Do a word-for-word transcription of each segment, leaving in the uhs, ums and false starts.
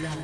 blood.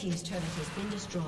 team's turret has been destroyed.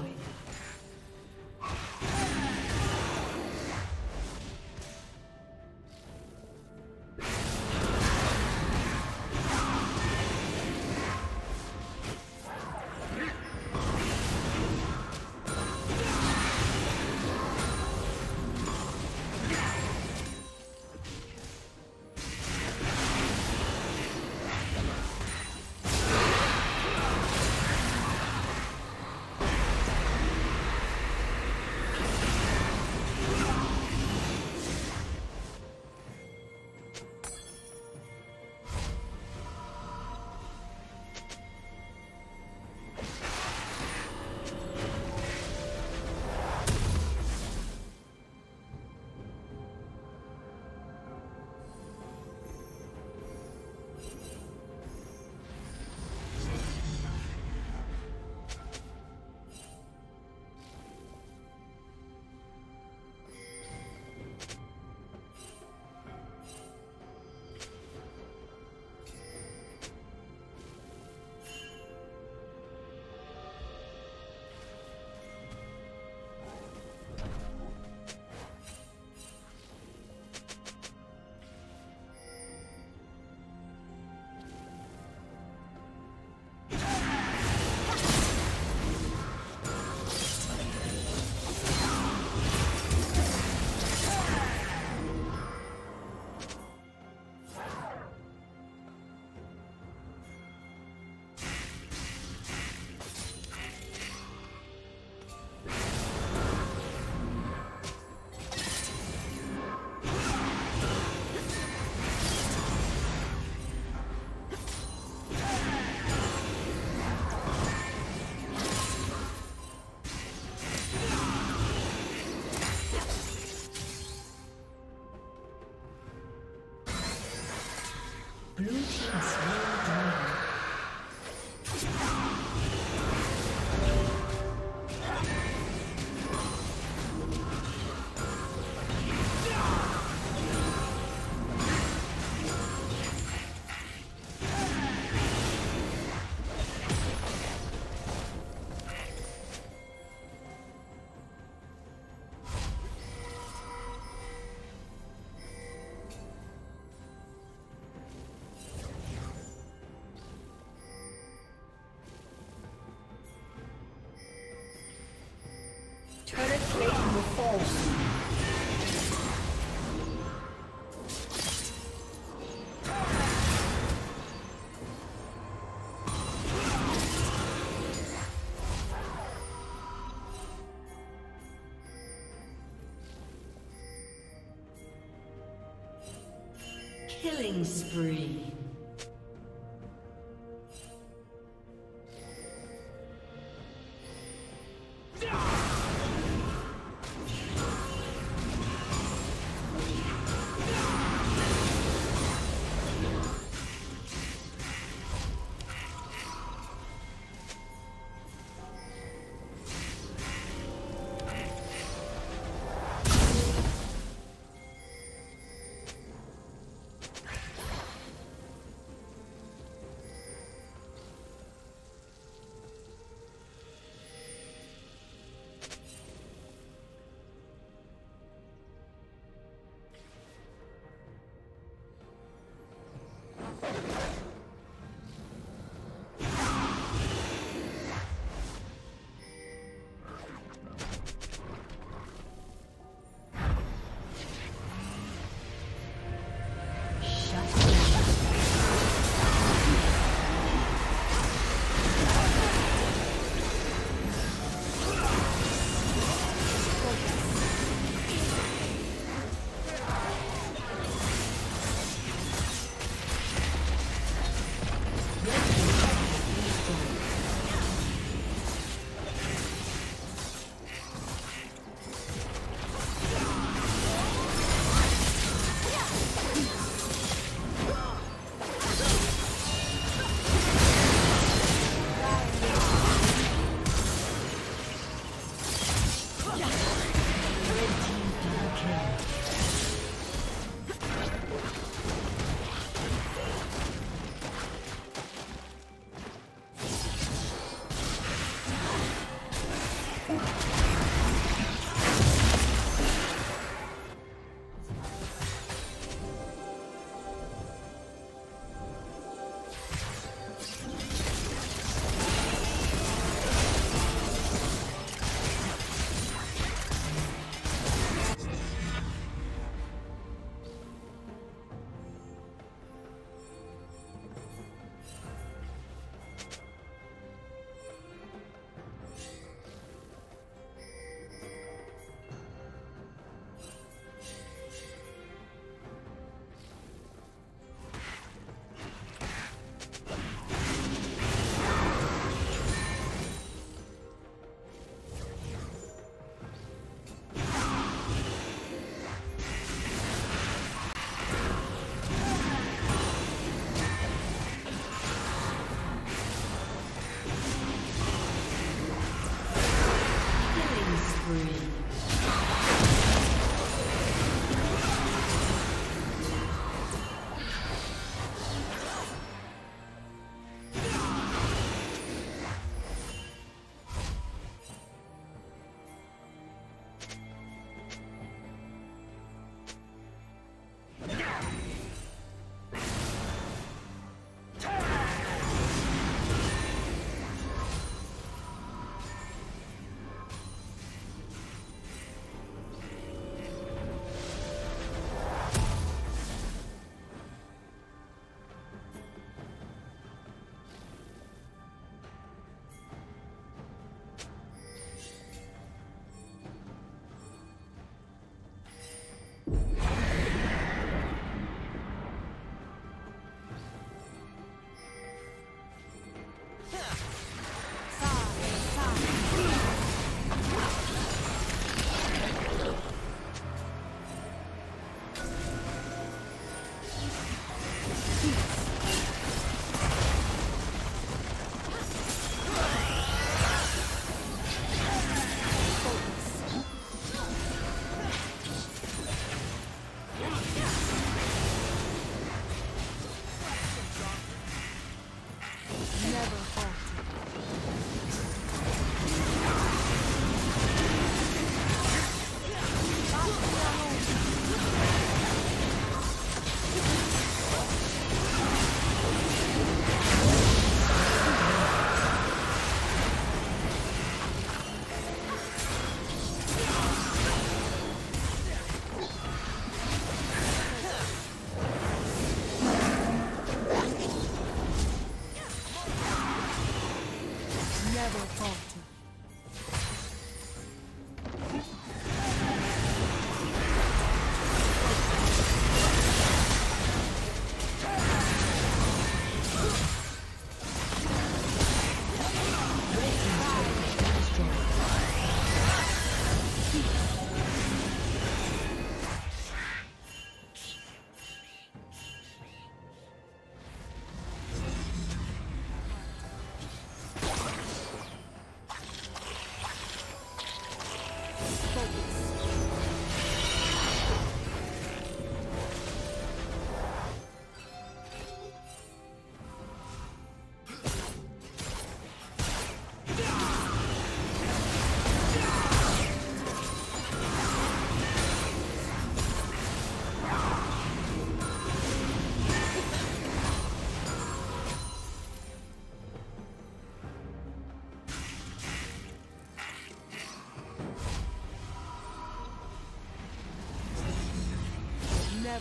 Turret plating will fall soon. Killing spree.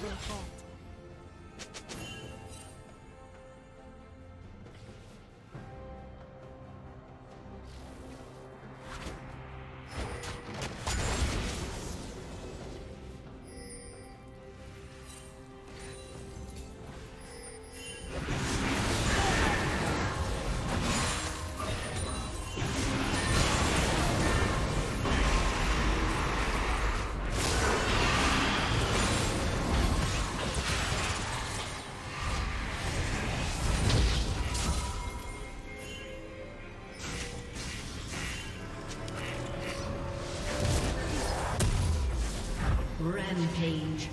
been caught. Rampage.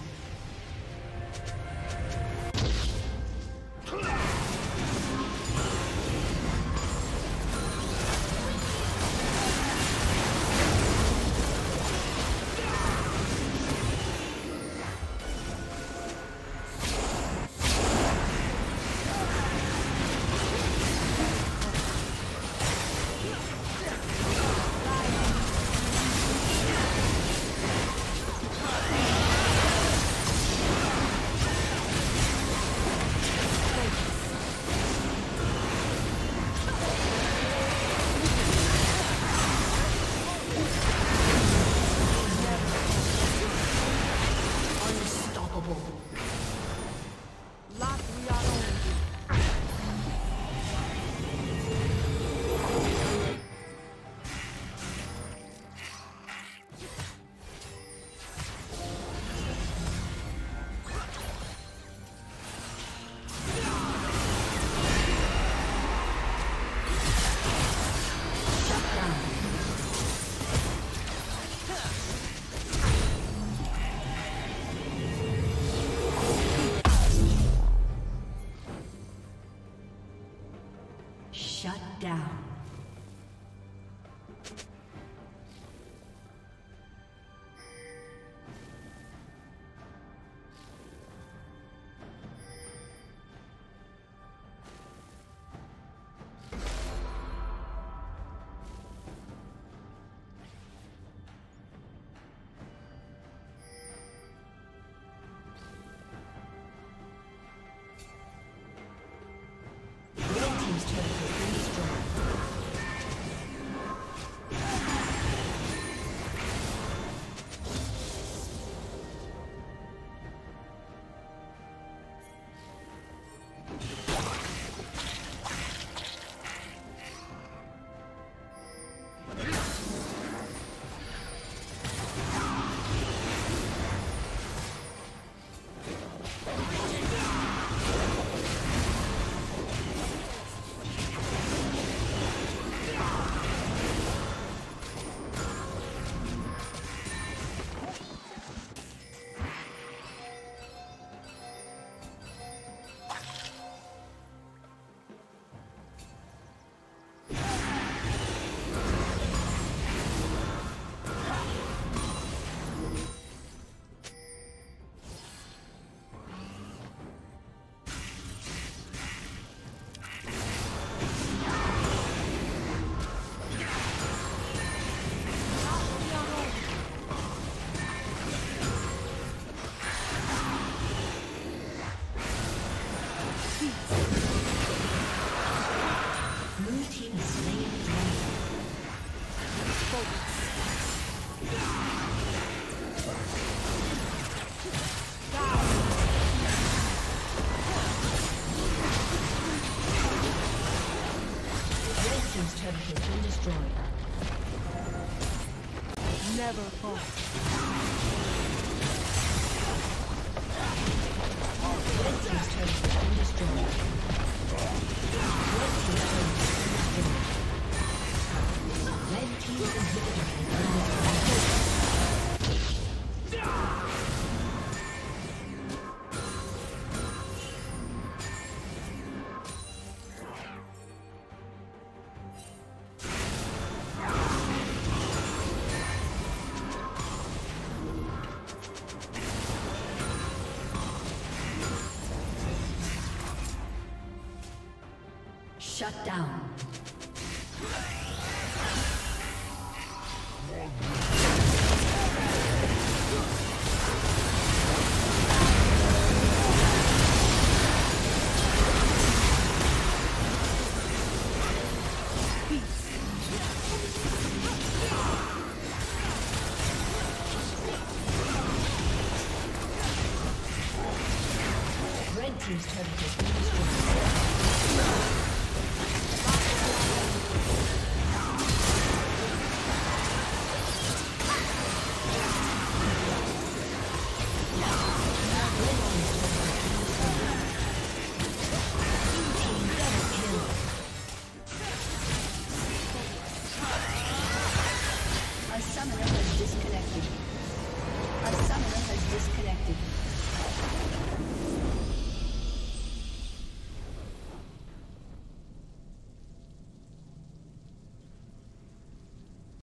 Down. Never fall. Red team inhibitor. Shut down. team's turret has been destroyed.